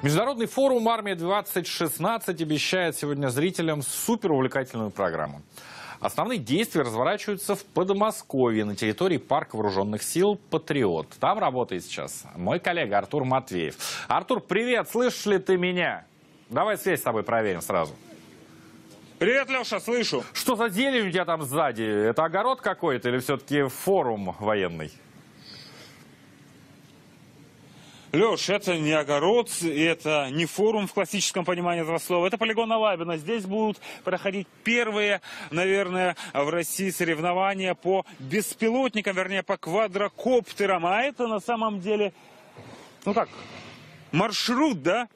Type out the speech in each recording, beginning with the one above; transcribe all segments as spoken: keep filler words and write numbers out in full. Международный форум «Армия-две тысячи шестнадцать» обещает сегодня зрителям суперувлекательную программу. Основные действия разворачиваются в Подмосковье, на территории парка вооруженных сил «Патриот». Там работает сейчас мой коллега Артур Матвеев. Артур, привет! Слышишь ли ты меня? Давай связь с тобой проверим сразу. Привет, Леша, слышу. Что за зелень у тебя там сзади? Это огород какой-то или все-таки форум военный? Леш, это не огород, это не форум в классическом понимании этого слова, это полигон Алабино. Здесь будут проходить первые, наверное, в России соревнования по беспилотникам, вернее, по квадрокоптерам. А это на самом деле, ну как, маршрут, да?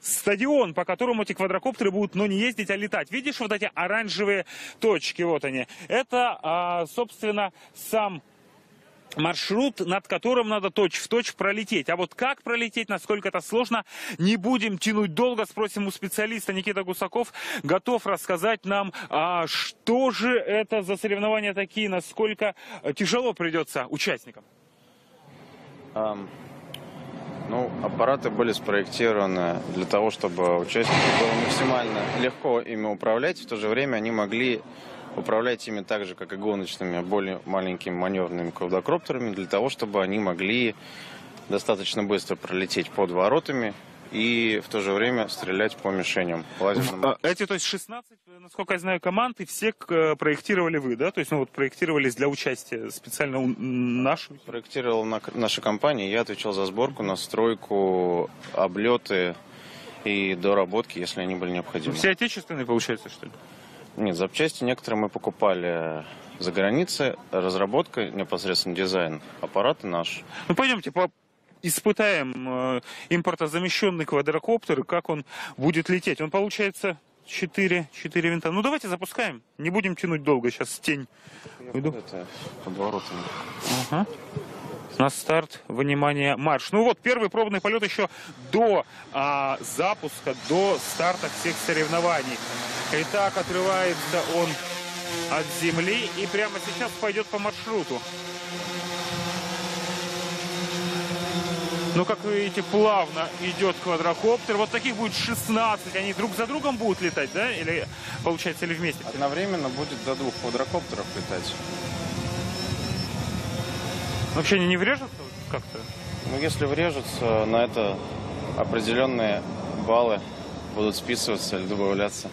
Стадион, по которому эти квадрокоптеры будут, но ну, не ездить, а летать. Видишь вот эти оранжевые точки, вот они. Это, а, собственно, сам маршрут, над которым надо точь-в-точь пролететь. А вот как пролететь, насколько это сложно, не будем тянуть долго. Спросим у специалиста. Никита Гусаков готов рассказать нам, а, что же это за соревнования такие, насколько тяжело придется участникам. Um... Ну, аппараты были спроектированы для того, чтобы участникам было максимально легко ими управлять. В то же время они могли управлять ими так же, как и гоночными, более маленькими маневрными квадрокоптерами, для того, чтобы они могли достаточно быстро пролететь под воротами и в то же время стрелять по мишеням. Эти, то есть, шестнадцать, насколько я знаю, команд, и все проектировали вы, да? То есть, ну, вот проектировались для участия специально наши? Проектировала наша компания, я отвечал за сборку, настройку, облеты и доработки, если они были необходимы. Все отечественные, получается, что ли? Нет, запчасти некоторые мы покупали за границей, разработка, непосредственно дизайн, аппараты наши. Ну, пойдемте по... Испытаем э, импортозамещенный квадрокоптер, как он будет лететь. Он получается четыре, четыре винта. Ну давайте запускаем. Не будем тянуть долго. Сейчас тень. Уйду. Под воротами. Ага. На старт, внимание, марш. Ну вот, первый пробный полет еще до а, запуска, до старта всех соревнований. Итак, отрывается он от земли и прямо сейчас пойдет по маршруту. Ну, как вы видите, плавно идет квадрокоптер. Вот таких будет шестнадцать. Они друг за другом будут летать, да? Или, получается, или вместе? Одновременно будет до двух квадрокоптеров летать. Вообще они не врежутся как-то? Ну, если врежутся, на это определенные баллы будут списываться или добавляться.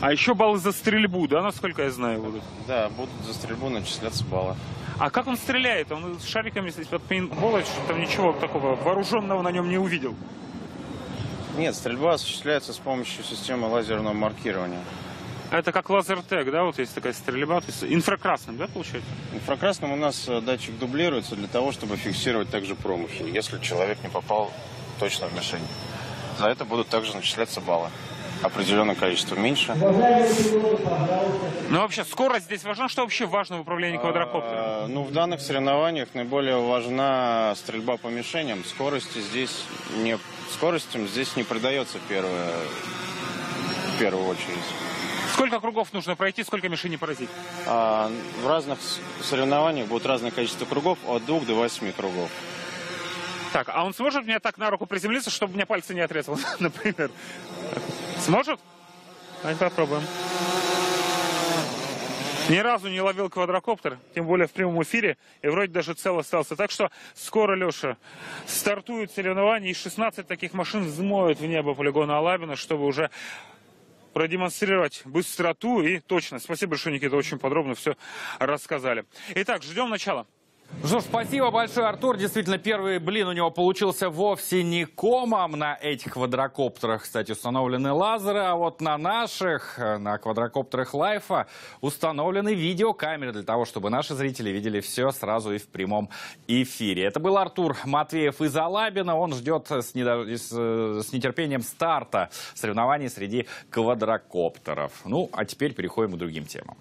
А еще баллы за стрельбу, да, насколько я знаю, будут? Да, будут за стрельбу начисляться баллы. А как он стреляет? Он с шариками здесь под пейнтбола, что там ничего такого вооруженного на нем не увидел? Нет, стрельба осуществляется с помощью системы лазерного маркирования. Это как лазертег, да? Вот есть такая стрельба. То есть инфракрасным, да, получается? Инфракрасным у нас датчик дублируется для того, чтобы фиксировать также промахи, если человек не попал точно в мишень. За это будут также начисляться баллы. Определенное количество меньше. Ну вообще скорость здесь важна? Что вообще важно в управлении квадрокоптером? А, ну в данных соревнованиях наиболее важна стрельба по мишеням. Скорости здесь не, скоростям здесь не придается первое, в первую очередь. Сколько кругов нужно пройти, сколько мишеней поразить? А, в разных соревнованиях будет разное количество кругов, от двух до восьми кругов. Так, а он сможет мне так на руку приземлиться, чтобы у меня пальцы не отрезало, например? Сможет? Давайте попробуем. Ни разу не ловил квадрокоптер, тем более в прямом эфире, и вроде даже цел остался. Так что скоро, Леша, стартует соревнование, и шестнадцать таких машин взмоют в небо полигона Алабино, чтобы уже продемонстрировать быстроту и точность. Спасибо большое, Никита, очень подробно все рассказали. Итак, ждем начала. Ну что ж, спасибо большое, Артур. Действительно, первый блин у него получился вовсе не комом. На этих квадрокоптерах, кстати, установлены лазеры, а вот на наших, на квадрокоптерах Лайфа, установлены видеокамеры для того, чтобы наши зрители видели все сразу и в прямом эфире. Это был Артур Матвеев из Алабино. Он ждет с, недо... с нетерпением старта соревнований среди квадрокоптеров. Ну, а теперь переходим к другим темам.